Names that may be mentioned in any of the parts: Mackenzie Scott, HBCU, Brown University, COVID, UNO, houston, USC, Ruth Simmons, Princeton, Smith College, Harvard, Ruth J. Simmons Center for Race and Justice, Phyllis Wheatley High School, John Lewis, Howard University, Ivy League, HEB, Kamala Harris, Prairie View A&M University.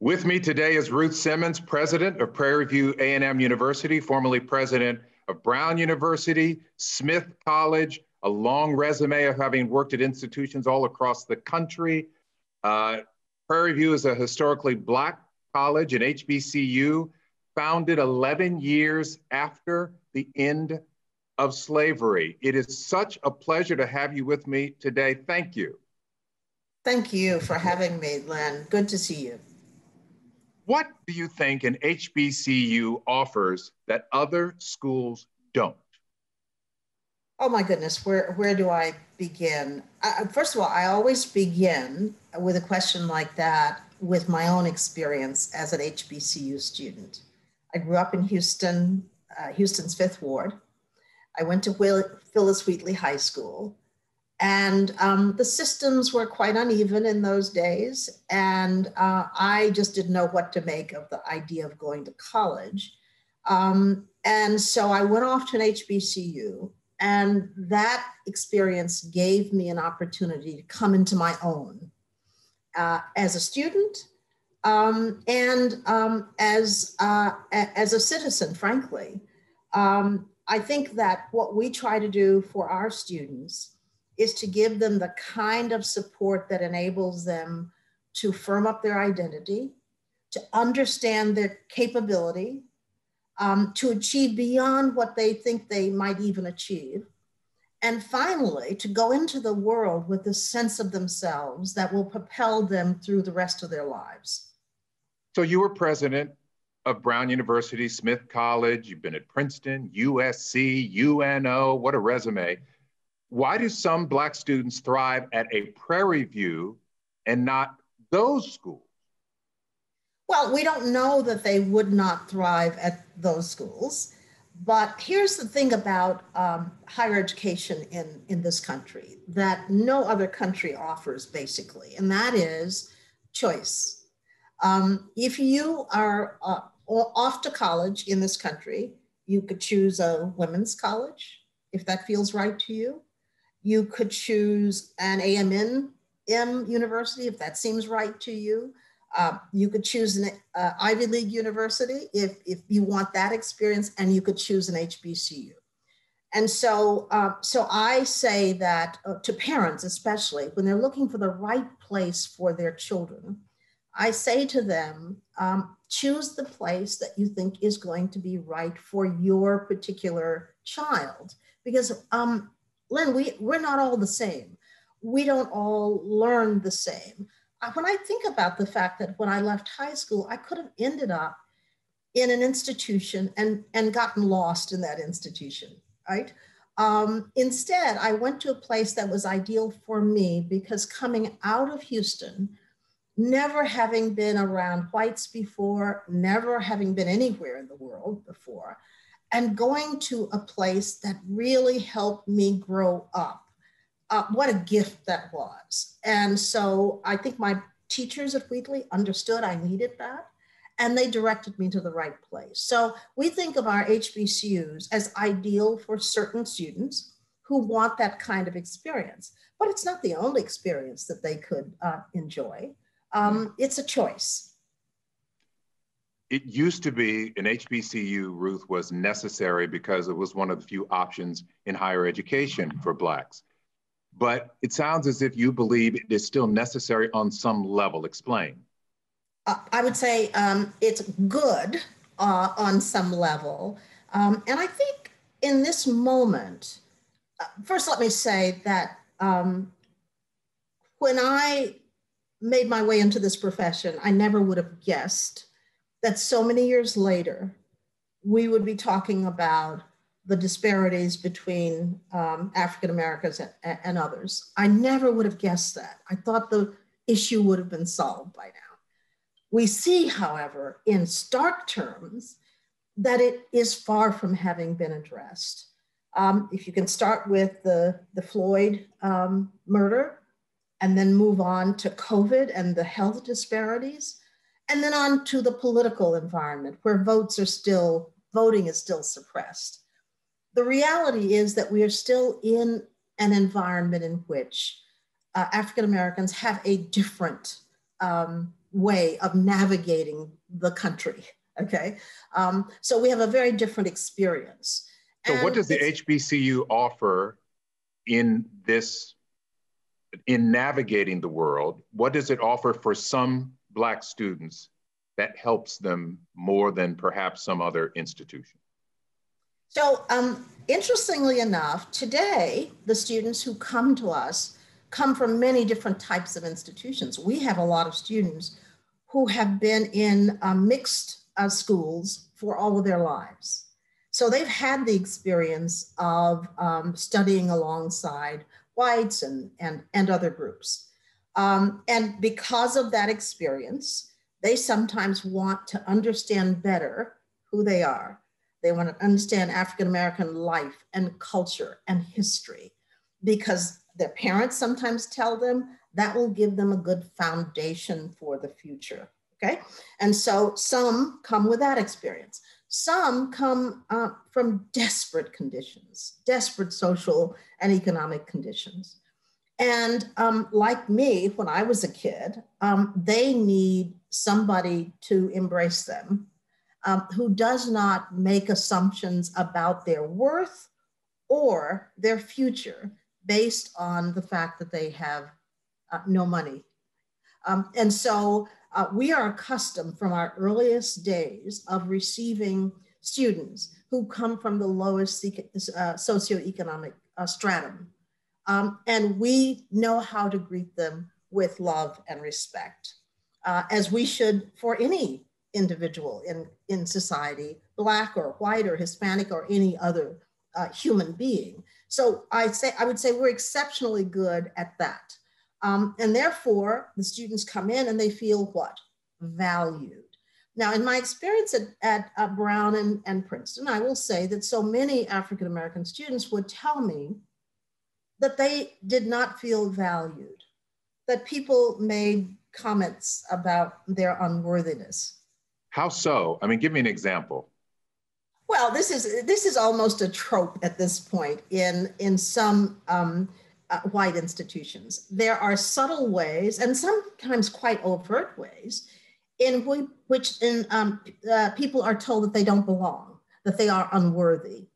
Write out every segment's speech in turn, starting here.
With me today is Ruth Simmons, president of Prairie View A&M University, formerly president of Brown University, Smith College, a long resume of having worked at institutions all across the country. Prairie View is a historically Black college, and HBCU, founded 11 years after the end of slavery. It is such a pleasure to have you with me today. Thank you. Thank you for having me, Lynn. Good to see you. What do you think an HBCU offers that other schools don't? Oh my goodness, where do I begin? First of all, I always begin with a question like that with my own experience as an HBCU student. I grew up in Houston, Houston's Fifth Ward. I went to Phyllis Wheatley High School. And the systems were quite uneven in those days. And I just didn't know what to make of the idea of going to college. And so I went off to an HBCU, and that experience gave me an opportunity to come into my own as a student and as a citizen, frankly. I think that what we try to do for our students is to give them the kind of support that enables them to firm up their identity, to understand their capability, to achieve beyond what they think they might even achieve. And finally, to go into the world with a sense of themselves that will propel them through the rest of their lives. So you were president of Brown University, Smith College, you've been at Princeton, USC, UNO, what a resume. Why do some Black students thrive at a Prairie View and not those schools? Well, we don't know that they would not thrive at those schools, but here's the thing about higher education in this country that no other country offers, basically, and that is choice. If you are off to college in this country, you could choose a women's college, if that feels right to you. You could choose an A&M university, if that seems right to you. You could choose an Ivy League university if you want that experience, and you could choose an HBCU. And so, so I say that to parents, especially, when they're looking for the right place for their children, I say to them, choose the place that you think is going to be right for your particular child. Because Lynn, we're not all the same. We don't all learn the same. When I think about the fact that when I left high school, I could have ended up in an institution and gotten lost in that institution, right? Instead, I went to a place that was ideal for me, because coming out of Houston, never having been around whites before, never having been anywhere in the world before, and going to a place that really helped me grow up. What a gift that was. And so I think my teachers at Wheatley understood I needed that, and they directed me to the right place. So we think of our HBCUs as ideal for certain students who want that kind of experience, but it's not the only experience that they could enjoy. It's a choice. It used to be an HBCU, Ruth, was necessary because it was one of the few options in higher education for Blacks. But it sounds as if you believe it is still necessary on some level. Explain. I would say it's good on some level. And I think in this moment, first let me say that when I made my way into this profession, I never would have guessed that so many years later, we would be talking about the disparities between African Americans and others. I never would have guessed that. I thought the issue would have been solved by now. We see, however, in stark terms, that it is far from having been addressed. If you can start with the Floyd murder, and then move on to COVID and the health disparities, and then on to the political environment where voting is still suppressed. The reality is that we are still in an environment in which African Americans have a different way of navigating the country, okay? So we have a very different experience. So and what does the HBCU offer in this, in navigating the world? What does it offer for some Black students that helps them more than perhaps some other institution? So interestingly enough, today, the students who come to us come from many different types of institutions. We have a lot of students who have been in mixed schools for all of their lives. So they've had the experience of studying alongside whites and other groups. And because of that experience, they sometimes want to understand better who they are. They want to understand African-American life and culture and history, because their parents sometimes tell them that will give them a good foundation for the future, okay? And so some come with that experience. Some come from desperate conditions, desperate social and economic conditions. And like me, when I was a kid, they need somebody to embrace them who does not make assumptions about their worth or their future based on the fact that they have no money. And so we are accustomed from our earliest days of receiving students who come from the lowest socioeconomic stratum. And we know how to greet them with love and respect, as we should for any individual in society, Black or white or Hispanic or any other human being. So I would say we're exceptionally good at that. And therefore, the students come in and they feel what? Valued. Now, in my experience at Brown and Princeton, I will say that so many African-American students would tell me that they did not feel valued, that people made comments about their unworthiness. How so? I mean, give me an example. Well, this is almost a trope at this point in some white institutions. There are subtle ways, and sometimes quite overt ways, in which people are told that they don't belong, that they are unworthy.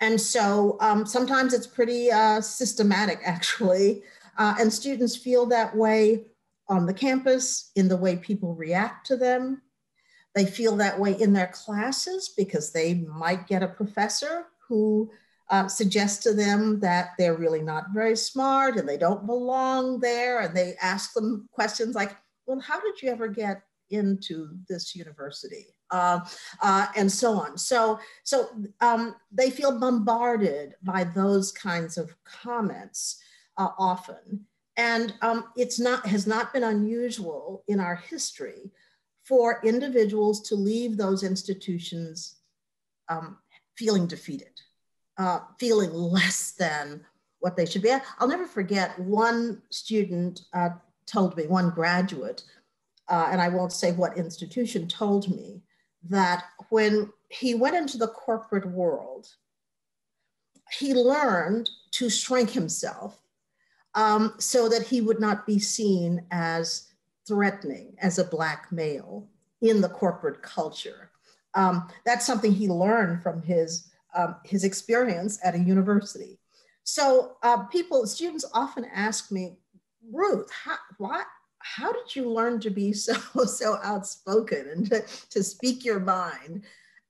And so sometimes it's pretty systematic, actually, and students feel that way on the campus, in the way people react to them. They feel that way in their classes because they might get a professor who suggests to them that they're really not very smart and they don't belong there. And they ask them questions like, well, how did you ever get into this university? And so on. So they feel bombarded by those kinds of comments often. And it has not been unusual in our history for individuals to leave those institutions feeling defeated, feeling less than what they should be. I'll never forget one student told me, one graduate, and I won't say what institution, told me that when he went into the corporate world, he learned to shrink himself so that he would not be seen as threatening as a Black male in the corporate culture. That's something he learned from his experience at a university. So students often ask me, Ruth, how did you learn to be so outspoken and to speak your mind?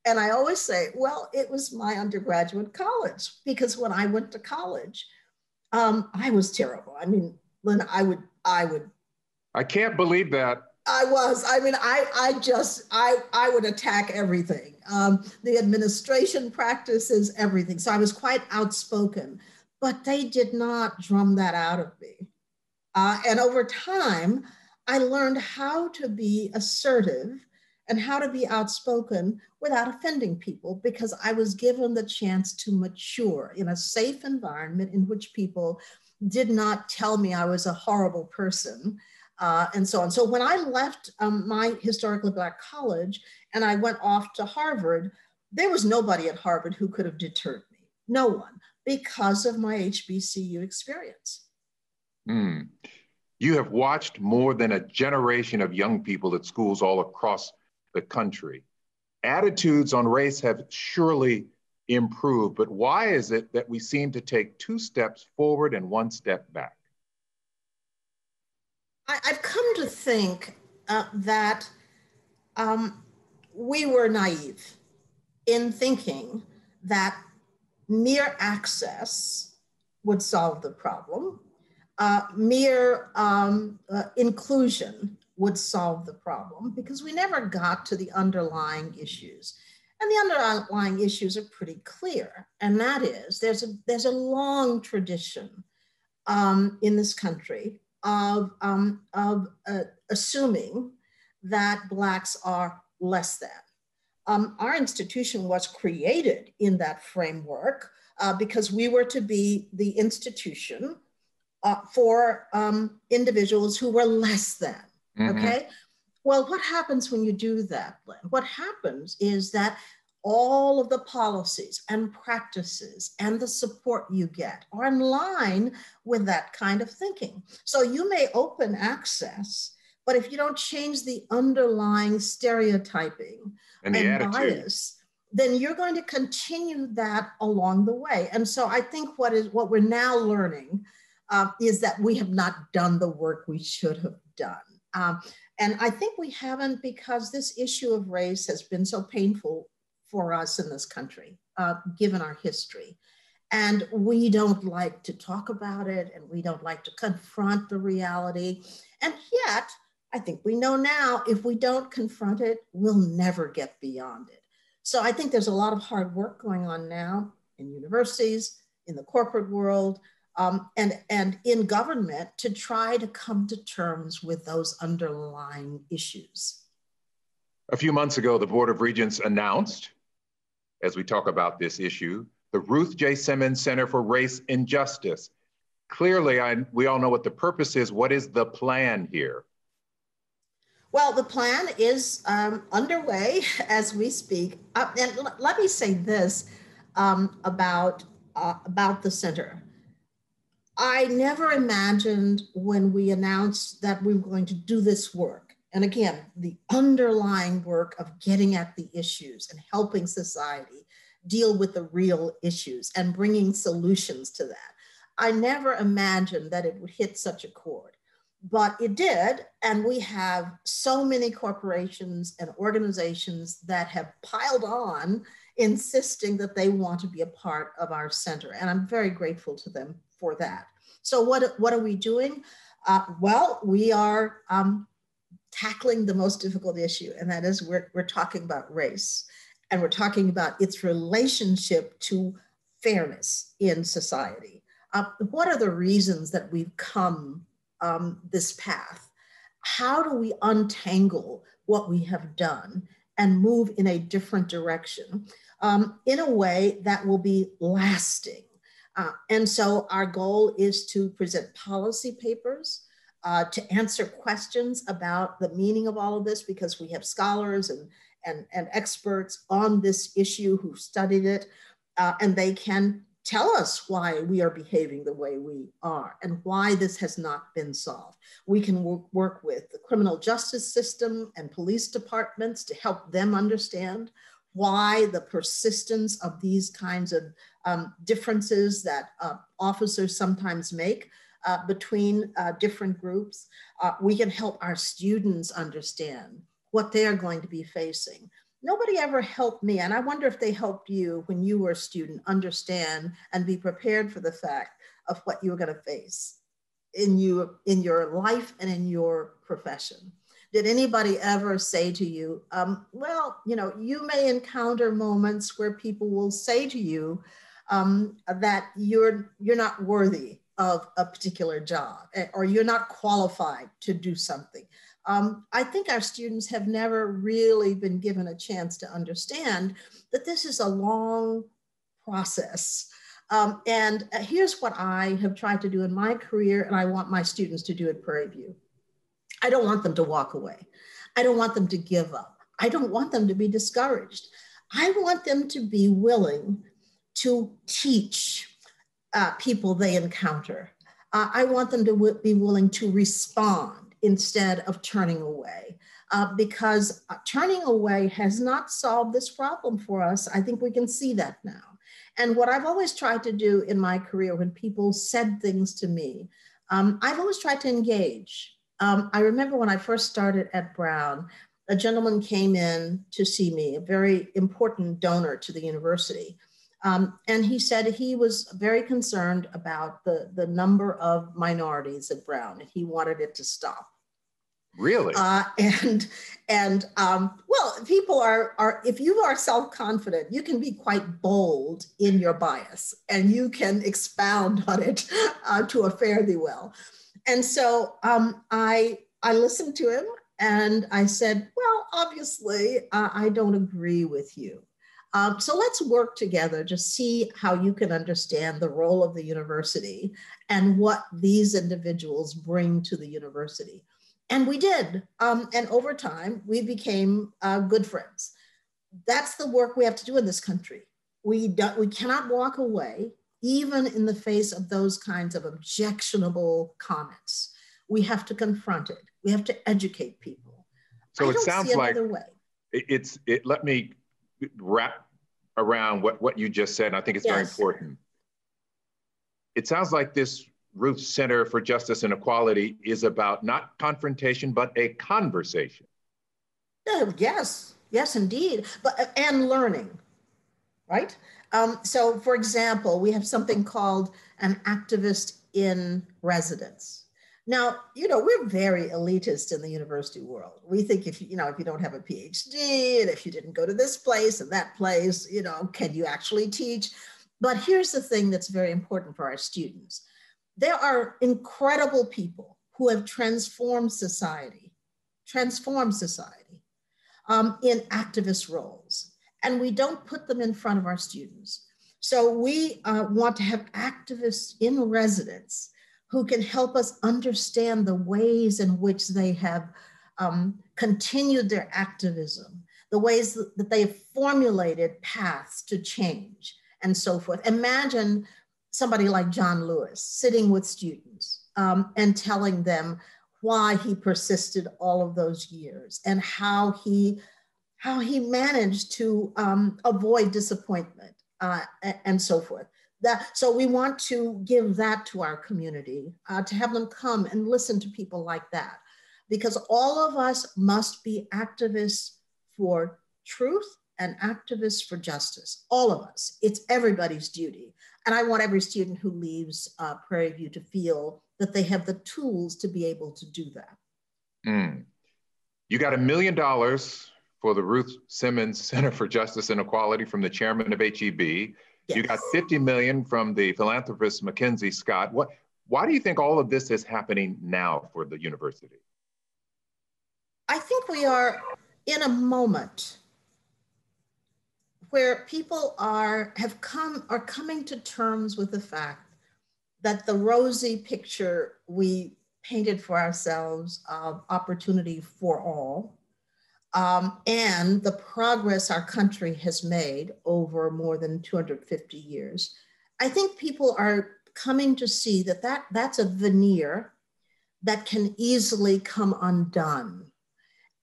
And I always say, well, it was my undergraduate college, because when I went to college, I was terrible. I mean, Lynn, I can't believe that. I would attack everything. The administration practices, everything. So I was quite outspoken, but they did not drum that out of me. And over time, I learned how to be assertive and how to be outspoken without offending people, because I was given the chance to mature in a safe environment in which people did not tell me I was a horrible person. And so on. So when I left my historically Black college and I went off to Harvard, there was nobody at Harvard who could have deterred me, no one, because of my HBCU experience. Mm. You have watched more than a generation of young people at schools all across the country. Attitudes on race have surely improved, but why is it that we seem to take two steps forward and one step back? I've come to think that we were naive in thinking that mere access would solve the problem. Mere inclusion would solve the problem, because we never got to the underlying issues. And the underlying issues are pretty clear. And that is, there's a long tradition in this country of assuming that Blacks are less than. Our institution was created in that framework because we were to be the institution for individuals who were less than, mm-hmm. Okay? Well, what happens when you do that, Lynn? What happens is that all of the policies and practices and the support you get are in line with that kind of thinking. So you may open access, but if you don't change the underlying stereotyping and bias, then you're going to continue that along the way. And so I think what we're now learning is that we have not done the work we should have done. And I think we haven't, because this issue of race has been so painful for us in this country, given our history. And we don't like to talk about it, and we don't like to confront the reality. And yet, I think we know now, if we don't confront it, we'll never get beyond it. So I think there's a lot of hard work going on now in universities, in the corporate world, and in government to try to come to terms with those underlying issues. A few months ago, the Board of Regents announced, as we talk about this issue, the Ruth J. Simmons Center for Race and Justice. Clearly, we all know what the purpose is. What is the plan here? Well, the plan is underway as we speak. And let me say this about the center. I never imagined when we announced that we were going to do this work, and again, the underlying work of getting at the issues and helping society deal with the real issues and bringing solutions to that. I never imagined that it would hit such a chord, but it did. And we have so many corporations and organizations that have piled on, insisting that they want to be a part of our center. And I'm very grateful to them for that. So what are we doing? Well, we are tackling the most difficult issue, and that is we're talking about race, and we're talking about its relationship to fairness in society. What are the reasons that we've come this path? How do we untangle what we have done and move in a different direction in a way that will be lasting? And so our goal is to present policy papers, to answer questions about the meaning of all of this, because we have scholars and experts on this issue who studied it, and they can tell us why we are behaving the way we are and why this has not been solved. We can work with the criminal justice system and police departments to help them understand why the persistence of these kinds of differences that officers sometimes make between different groups. We can help our students understand what they're going to be facing. Nobody ever helped me, and I wonder if they helped you when you were a student understand and be prepared for the fact of what you were going to face in your life and in your profession. Did anybody ever say to you, well, you know, you may encounter moments where people will say to you that you're not worthy of a particular job, or you're not qualified to do something. I think our students have never really been given a chance to understand that this is a long process. And here's what I have tried to do in my career, and I want my students to do at Prairie View. I don't want them to walk away. I don't want them to give up. I don't want them to be discouraged. I want them to be willing to teach people they encounter I want them to be willing to respond instead of turning away, because turning away has not solved this problem for us. I think we can see that now. And what I've always tried to do in my career when people said things to me, I've always tried to engage. I remember when I first started at Brown, a gentleman came in to see me, a very important donor to the university. And he said he was very concerned about the number of minorities at Brown, and he wanted it to stop. Really? Well, people are if you are self-confident, you can be quite bold in your bias, and you can expound on it to a fair thee well. And so I listened to him, and I said, well, obviously, I don't agree with you. So let's work together to see how you can understand the role of the university and what these individuals bring to the university. And we did. And over time, we became good friends. That's the work we have to do in this country. We cannot walk away, even in the face of those kinds of objectionable comments. We have to confront it. We have to educate people. So it sounds like let me wrap around what you just said. And I think it's very important. It sounds like this Ruth Center for Justice and Equality is about not confrontation, but a conversation. Yes, yes, indeed. But, and learning, right? So for example, we have something called an activist in residence. Now, you know, we're very elitist in the university world. We think if you don't have a PhD and if you didn't go to this place and that place, you know, can you actually teach? But here's the thing that's very important for our students. There are incredible people who have transformed society in activist roles, and we don't put them in front of our students. So we want to have activists in residence who can help us understand the ways in which they have continued their activism, the ways that they have formulated paths to change and so forth. Imagine somebody like John Lewis sitting with students and telling them why he persisted all of those years and how he managed to avoid disappointment and so forth. So we want to give that to our community, to have them come and listen to people like that, because all of us must be activists for truth and activists for justice. All of us. It's everybody's duty. And I want every student who leaves Prairie View to feel that they have the tools to be able to do that. Mm. You got $1 million for the Ruth Simmons Center for Justice and Equality from the chairman of HEB. Yes. You got $50 million from the philanthropist Mackenzie Scott. Why do you think all of this is happening now for the university? I think we are in a moment where people are coming to terms with the fact that the rosy picture we painted for ourselves of opportunity for all, and the progress our country has made over more than 250 years. I think people are coming to see that's a veneer that can easily come undone.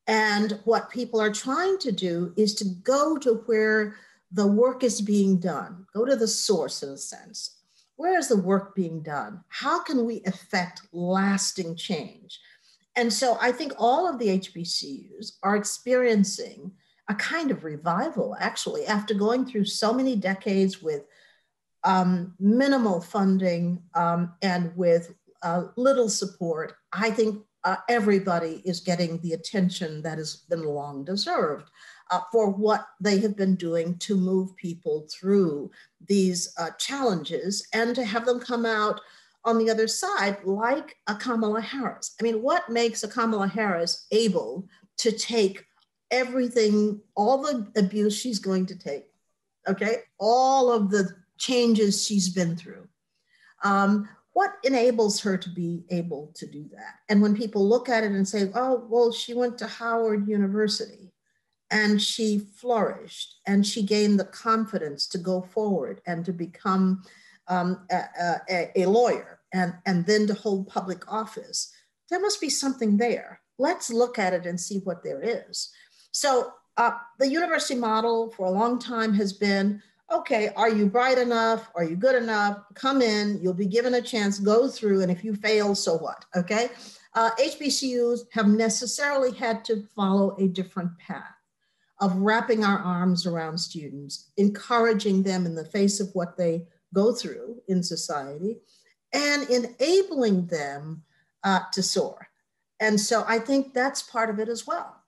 And what people are trying to do is to go to where the work is being done, go to the source in a sense. Where is the work being done? How can we affect lasting change? And so I think all of the HBCUs are experiencing a kind of revival, actually, after going through so many decades with minimal funding and with little support. I think everybody is getting the attention that has been long deserved for what they have been doing to move people through these challenges and to have them come out on the other side, like a Kamala Harris. I mean, what makes a Kamala Harris able to take everything, all the abuse she's going to take, okay? All of the changes she's been through. What enables her to be able to do that? And when people look at it and say, oh, well, she went to Howard University and she flourished and she gained the confidence to go forward and to become a lawyer and then to hold public office. There must be something there. Let's look at it and see what there is. So the university model for a long time has been, okay, are you bright enough? Are you good enough? Come in, you'll be given a chance, go through, and if you fail, so what, okay? HBCUs have necessarily had to follow a different path of wrapping our arms around students, encouraging them in the face of what they go through in society, and enabling them to soar. And so I think that's part of it as well.